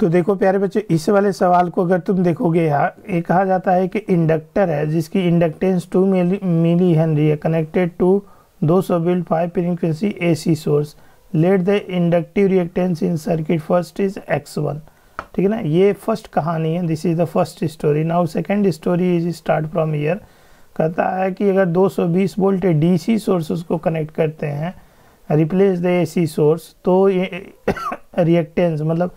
तो देखो प्यारे बच्चों, इस वाले सवाल को अगर तुम देखोगे यहाँ ये कहा जाता है कि इंडक्टर है जिसकी इंडक्टेंस 2 मिली हेनरी है, connected to 200 V 5 frequency AC source, let the inductive reactance in circuit first is X1। ठीक है ना, ये फर्स्ट कहानी है, this is the first story. Now second story is start from here. कहता है कि अगर 220 वोल्ट DC सोर्स को कनेक्ट करते हैं, रिप्लेस द AC सोर्स, तो ये रिएक्टेंस मतलब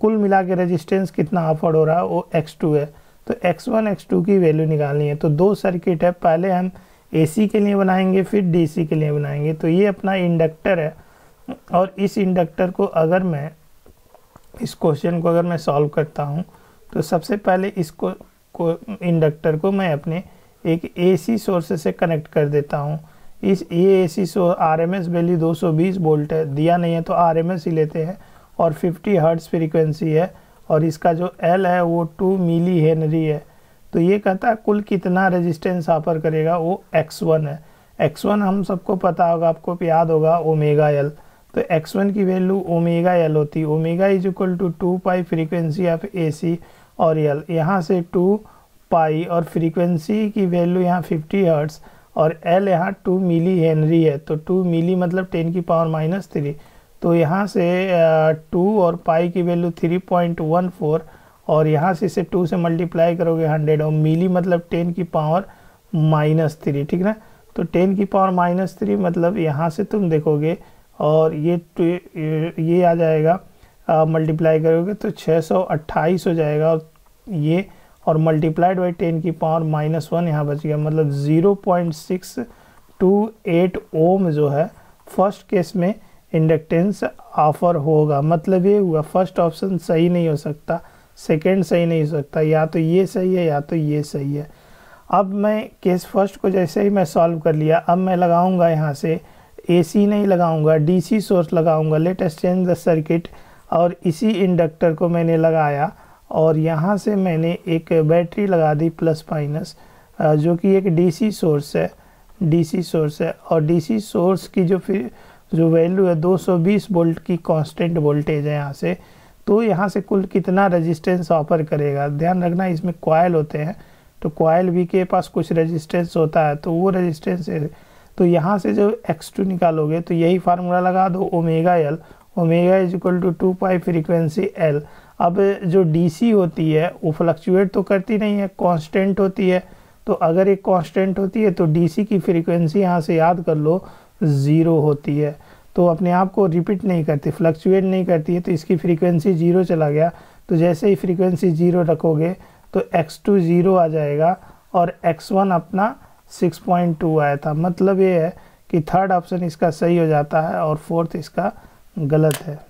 कुल मिला के रजिस्टेंस कितना ऑफर हो रहा है वो X2 है। तो X1 X2 की वैल्यू निकालनी है। तो दो सर्किट है, पहले हम AC के लिए बनाएंगे फिर DC के लिए बनाएंगे। तो ये अपना इंडक्टर है और इस इंडक्टर को अगर मैं इस क्वेश्चन को अगर मैं सॉल्व करता हूँ तो सबसे पहले इसको इंडक्टर को मैं अपने एक AC सोर्स से कनेक्ट कर देता हूँ। इस ये AC source RMS value 220 volt है, दिया नहीं है तो RMS ही लेते हैं, और 50 हर्ट्ज़ फ्रीक्वेंसी है, और इसका जो L है वो 2 मिली हेनरी है। तो ये कहता है कुल कितना रेजिस्टेंस ऑफर करेगा वो X1 है। X1 हम सबको पता होगा, आपको भी याद होगा, ओमेगा L। तो X1 की वैल्यू ओमेगा L होती है, omega is equal to 2 pi frequency of AC और L, यहाँ से 2 पाई, और फ्रीक्वेंसी की वैल्यू यहाँ 50 हर्ट्ज़ और L यहाँ 2 मिली हेनरी है। तो 2 मिली मतलब 10⁻³ तो यहाँ से 2 और पाई की वैल्यू 3.14 और यहाँ से इसे 2 से मल्टीप्लाई करोगे 100 और मिली मतलब 10⁻³ ठीक ना। तो 10⁻³ मतलब यहाँ से तुम देखोगे और ये आ जाएगा, मल्टीप्लाई करोगे तो 628 हो जाएगा और ये और मल्टीप्लाइड बाई 10⁻¹ यहाँ बच गया, मतलब 0.628 ओम जो है फर्स्ट केस में इंडक्टेंस ऑफर होगा। मतलब ये हुआ फर्स्ट ऑप्शन सही नहीं हो सकता, सेकंड सही नहीं हो सकता, या तो ये सही है या तो ये सही है। अब मैं केस फर्स्ट को जैसे ही मैं सॉल्व कर लिया, अब मैं लगाऊंगा यहाँ से AC नहीं लगाऊंगा, DC सोर्स लगाऊंगा, लेटेस्ट चेंज द सर्किट, और इसी इंडक्टर को मैंने लगाया और यहाँ से मैंने एक बैटरी लगा दी प्लस माइनस, जो कि एक DC सोर्स है, DC सोर्स है, और DC सोर्स की जो वैल्यू है 220 वोल्ट की कांस्टेंट वोल्टेज है यहाँ से। तो यहाँ से कुल कितना रेजिस्टेंस ऑफर करेगा, ध्यान रखना इसमें कॉयल होते हैं तो कॉयल भी के पास कुछ रेजिस्टेंस होता है, तो वो रेजिस्टेंस है। तो यहाँ से जो X2 निकालोगे तो यही फार्मूला लगा दो, omega L, omega is equal to 2 pi frequency L। अब जो DC होती है वो फ्लक्चुएट तो करती नहीं है, कॉन्स्टेंट होती है, तो अगर एक कॉन्स्टेंट होती है तो DC की फ्रीक्वेंसी यहाँ से याद कर लो 0 होती है, तो अपने आप को रिपीट नहीं करती, फ्लक्चुएट नहीं करती है, तो इसकी फ्रीक्वेंसी 0 चला गया। तो जैसे ही फ्रीक्वेंसी 0 रखोगे तो X2 0 आ जाएगा और X1 अपना 6.2 आया था। मतलब ये है कि थर्ड ऑप्शन इसका सही हो जाता है और फोर्थ इसका गलत है।